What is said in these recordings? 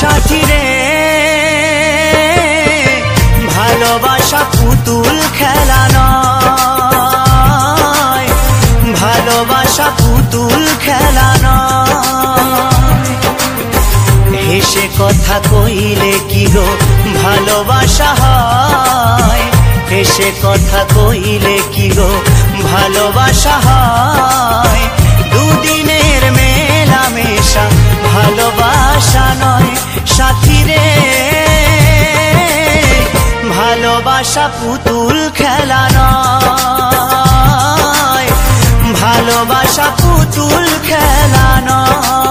সাথী রে ভালোবাসা পুতুল খেলা নয়, ভালোবাসা পুতুল খেলা নয়। হেসে কথা কইলে কি গো ভালোবাসা হয়, হেসে কথা কইলে কি গো ভালোবাসা হয়। দুদিনের মেলা মেশা ভালোবাসা নয় সাথী রে, ভালোবাসা পুতুল খেলা নয়, ভালোবাসা পুতুল খেলা নয়।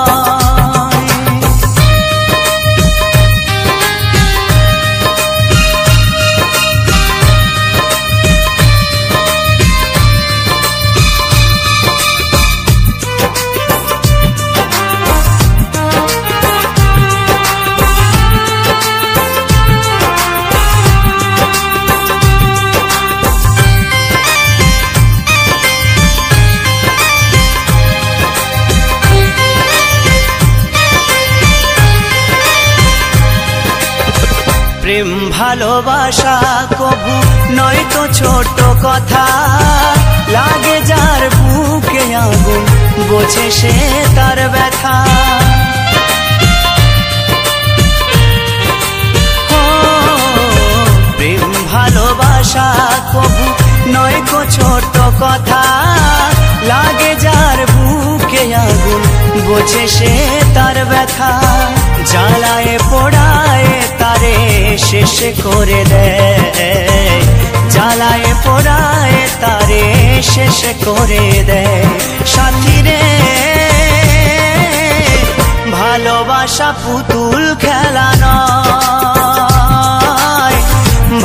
প্রেম ভালোবাসা কবু নয় তো ছোট কথা, লাগে যার বুকে আগুন বোঝে সে তার ব্যথা। প্রেম ভালোবাসা কবু নয় তো ছোট কথা, লাগে যার বুকে আগুন বোঝে সে তার ব্যথা। জ্বালায় পোড়ায় তারে শেষ করে দেয়, জ্বালায় পোড়ায় তারে শেষ করে দেয়। সাথী রে ভালোবাসা পুতুল খেলা নয়,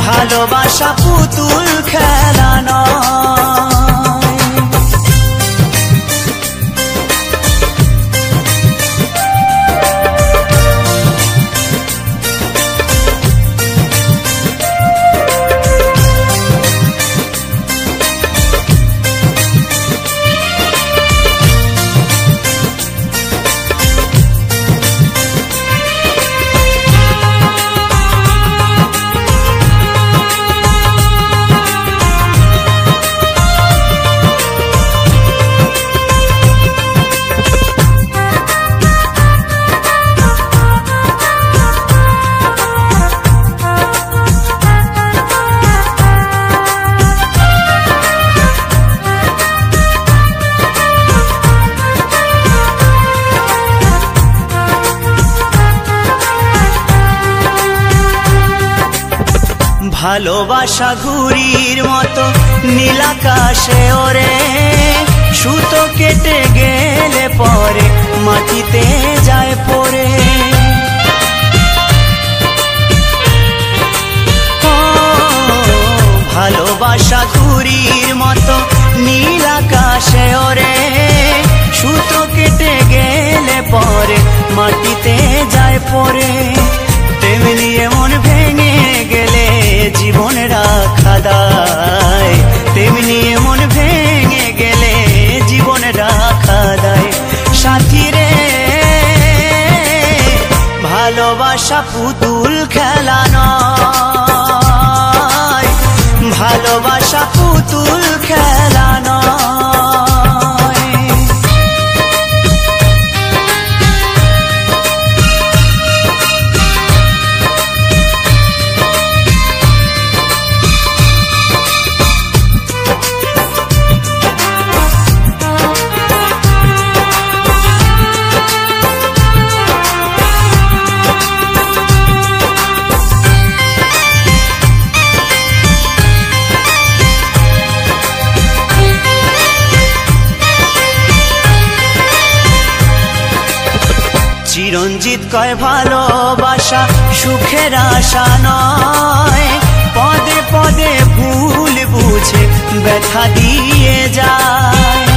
ভালোবাসা পুতুল খেলা নয়। ভালোবাসা ঘুড়ির মতো নীলাকাশে ওরে, সুতো কেটে গেলে পরে মাটিতে যায় পড়ে। ভালোবাসা ঘুড়ির মতো নীলাকাশে ওরে, সুতো কেটে গেলে পরে মাটিতে যায় পড়ে। তেমনি এমন ভেঙে গেলে জীবন রাখা দায়, তেমনি এমন ভেঙে গেলে জীবন রাখা দায়। সাথী রে ভালোবাসা পুতুল খেলা নয়, ভালোবাসা পুতুল খেলা নয়। চিরঞ্জিত কয় ভালোবাসা সুখের আশা নয়, পদে পদে ভুল বুঝে ব্যথা দিয়ে যায়।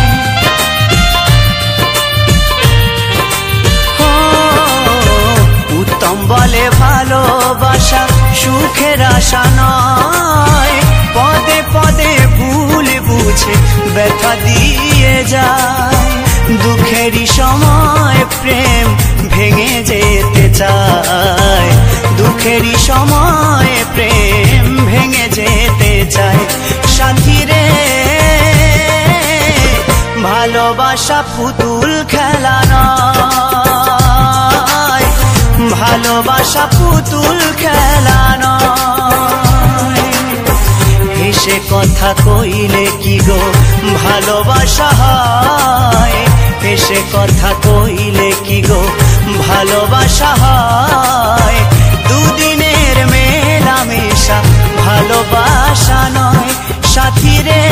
সুখের আশা নয়, পদে পদে ভুল বুঝে ব্যথা দিয়ে যায়। দুঃখেরই সময় প্রেম ভেঙে যেতে চায়, দুঃখেরই সময় প্রেম ভেঙে যেতে চায়। সাথী রে, ভালোবাসা পুতুল খেলা নয়, ভালোবাসা পুতুল খেলা নয়। হেসে কথা কইলে কি গো ভালোবাসা হয়, হেসে কথা কইলে কি গো ভালোবাসা হয়। দুদিনের মেলামেশা ভালোবাসা নয় সাথী রে,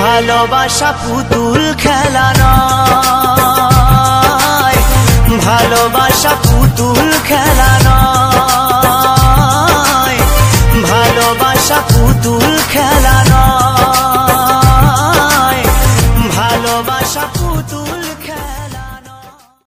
ভালোবাসা পুতুল খেলা নয়।